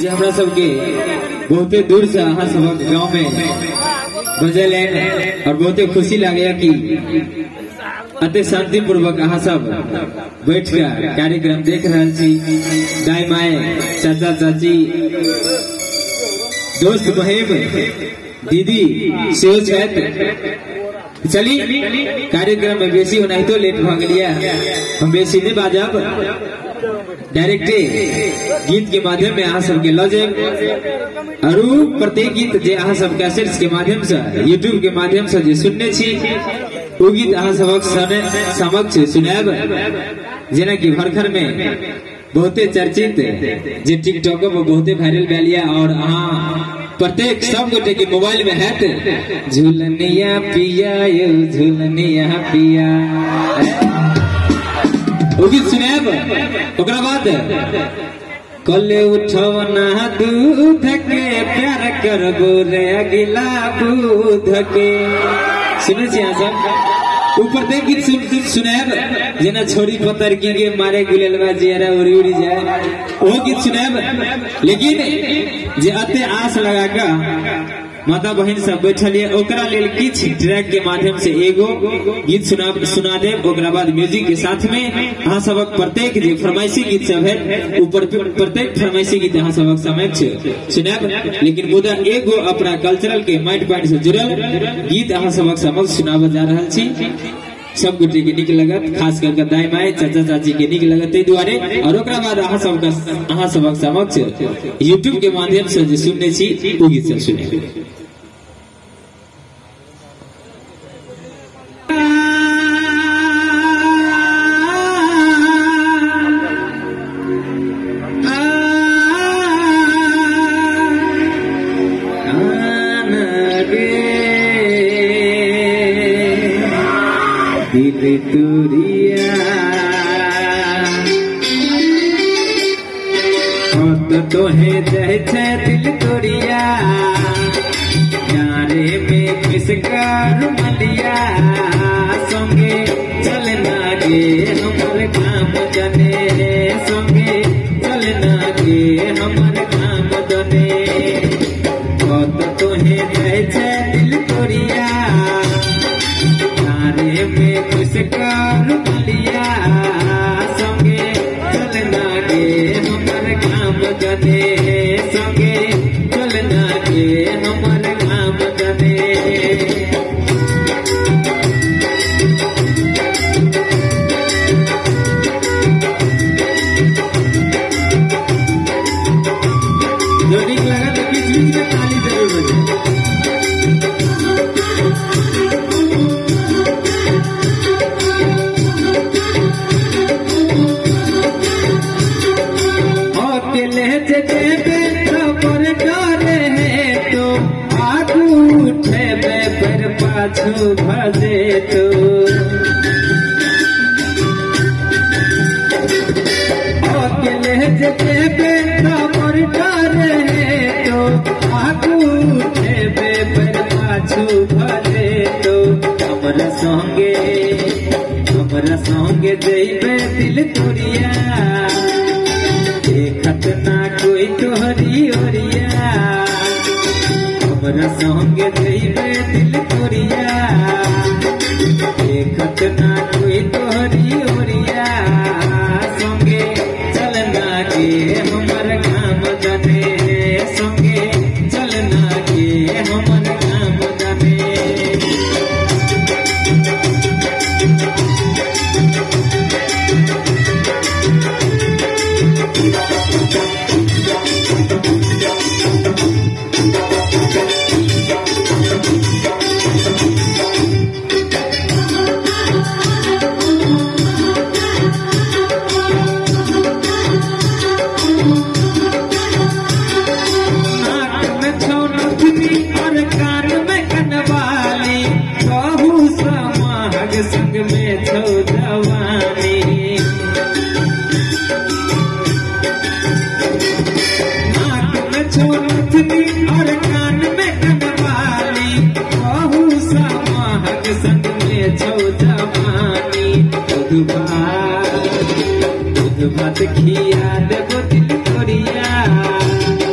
हमरा सबके बहुत दूर से अहाँ सबक गाँव में बजल और बहुत खुशी लगे कि अति शांति पूर्वक अहाँ सब बैठ कर कार्यक्रम देख रहा दाई माय चाचा चाची दोस्त बहन दीदी से चली कार्यक्रम में बेसी होना तो लेट भाग लिया हम बेसी नहीं बाजब डायरेक्ट गीत के माध्यम में अहाँ सबके लऽ जाएब और प्रत्येक गीत जे अहाँ सब कैसेट्स के माध्यम से यूट्यूब के माध्यम से जे सुनने ओ गीत अहाँ सबक समक्ष सुनायब। जेना कि घर घर में बहुते चर्चित जे टिकटॉक पर बहुते वायरल भेल और अहाँ प्रत्येक सब गोटे के मोबाइल में है झुलनिया पिया ये झुलनिया पिया गीत सुनायब। ओकरा बाद कल उठवना दूध के प्यार करबो रे अगिला दूध के सुनै छी आसम ऊपर ते गीत सुनायब। जेना छोरी पतर की गे मारे गुलेलवा जियारा उड़ी उड़ी जाए ओ गीत सुनायब। लेकिन जे अते आस लगा का माता बहन सब बैठलिए ओकरा लेल किछ ट्रैक के माध्यम से एगो गीत सुना देव। ओकरा बाद म्यूजिक के साथ में अहाँ सबक प्रत्येक जे फरमाइशी गीत सब है ऊपर प्रत्येक फरमाइशी गीत अहाँ सबक समक्ष सुनायब। लेकिन मुदा एगो अपना कल्चरल के माइट पाइट से जुड़ल गीत अहाँ सबक समक्ष सुनाब जा रहल छी। सब गोटे के निक लगत खास करके दाई माय चाचा चाची के निक लगत ताहि दुआरे। और ओकरा बाद अहाँ सबक समक्ष यूट्यूब के माध्यम से जे सुनने छी ओ गीत सब सुनायब। तोहे दे छे दिल तोड़िया नारे में पिसकर मलिया संगे चलना गे हमर काम जने संगे चलना गे हमर काम जने बहुत तोहे दे छे दिल तोड़िया नारे में पिसकर मलिया संगे चलना गे हमर काम जने संगे चलना के हमर काम जने। जोड़ीक लगत बीच बीच में ताली जरूर बजे। पाछू भजे तो अकेले जते बेटा पर डरे तो आगू उठे बेपर पाछू भजे तो हमरा संगे जइबे दिल तोड़िया देखत ना कोई तोहरी ओरिया हमरा संगे जइबे दिल तोड़िया देखत ना कोई तोहरी ओरिया संगे चलना गे हमर काम जने संगे चलना गे हमर काम जने। दूध भात खिया देबो दिल तोड़िया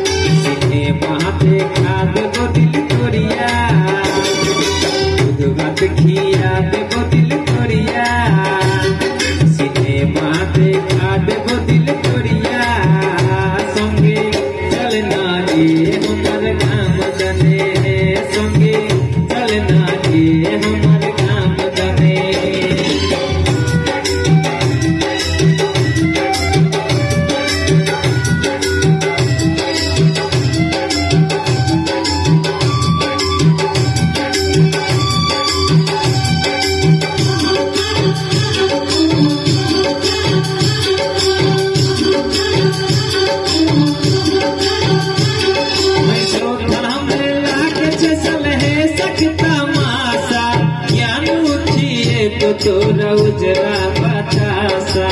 गुजरा बतासा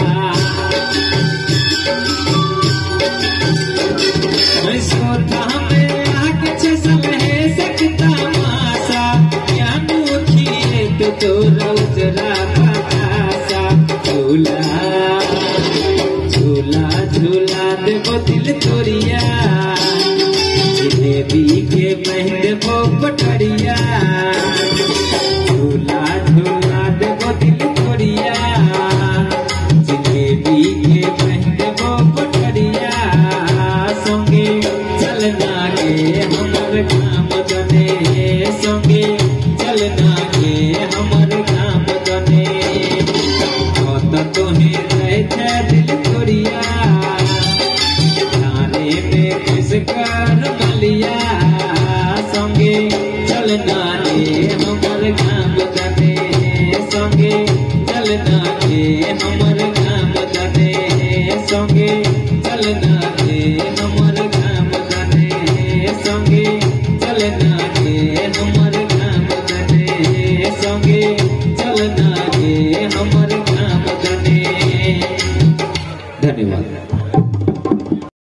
मैं सोता मैं आके छस में सकता मासा या मुखी तो तोरा उजरा बतासा झूला झूला झूला देबो दिल तोरिया जिलेबी के बहन देबो पटरिया झूला झूला देबो दिल तोरिया जिलेबी के बहन देबो पटरिया संगे चलना के हमर काम दने संगे चलना के हमर काम दने कत तोहे रहते दिल तोरिया तारे में खुश कर मलिया संगे चलना संगे चलना के हमर काम दने संगे चलना के हमर काम दने संगे चलना के हमर काम दने। धन्यवाद।